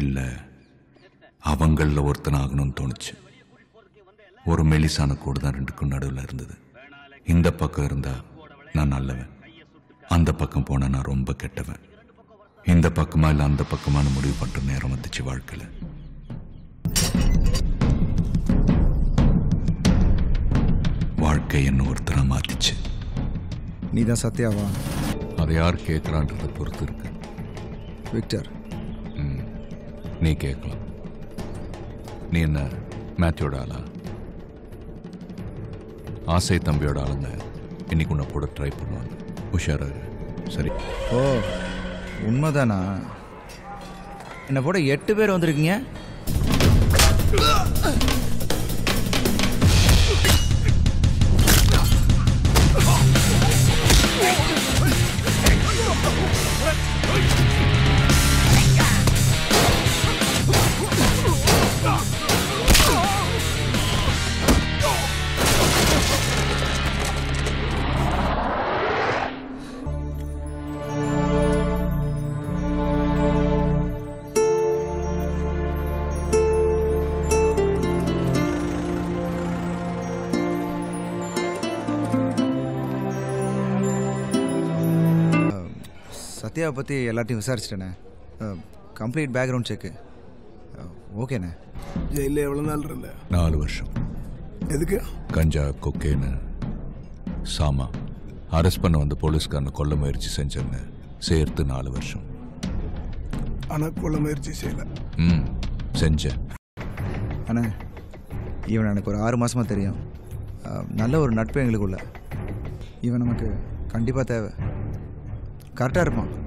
இல்ல அவங்கள ஒருத்தனாகணும்னு தோணுச்சு. ஒரு மெலிசான கோடு தான் ரெண்டுக்கும் நடுவில் இருந்தது. இந்த பக்கம் இருந்தா நான் நல்லவன், அந்த பக்கம் போனா நான் ரொம்ப கெட்டவன். இந்த பக்கமா இல்லை அந்த பக்கமான முடிவு பண்ற நேரம் வந்துச்சு வாழ்க்கையில. வாழ்க்கை என்ன ஒருத்தரா மாத்திச்சு. நீதான் சத்யாவா? அதை யார் கேட்கலான்றத பொறுத்து இருக்கு விக்டர். நீ கேட்கலாம். நீ என்ன மேத்யோட ஆளா? ஆசை தம்பியோட ஆளுங்க இன்னைக்கு உன்னை போட ட்ரை பண்ணுவாங்க. உஷாரா? சரி. ஓ உண்மைதானா? என்னை போட 8 பேர் வந்திருக்கீங்க. சத்யாவை பற்றி எல்லாத்தையும் விசாரிச்சிட்டேண்ணே. கம்ப்ளீட் பேக்ரவுண்ட் செக்கு ஓகேண்ணே. ஜெயிலில் எவ்வளோ நாள் இருந்த? 4 வருஷம். எதுக்கு? கஞ்சா, கொக்கேன்னு சாமா. அரெஸ்ட் பண்ண வந்து போலீஸ்காரனை கொல்ல முயற்சி செஞ்சேன்னு சேர்த்து 4 வருஷம். ஆனால் கொல்ல முயற்சி செய்யலை. ம் செஞ்சேன். அண்ணா இவன் எனக்கு ஒரு 6 மாதமாக தெரியும். நல்ல ஒரு நட்பு எங்களுக்குள்ள. இவன் நமக்கு கண்டிப்பாக தேவை. கரெக்டாக இருப்பான்.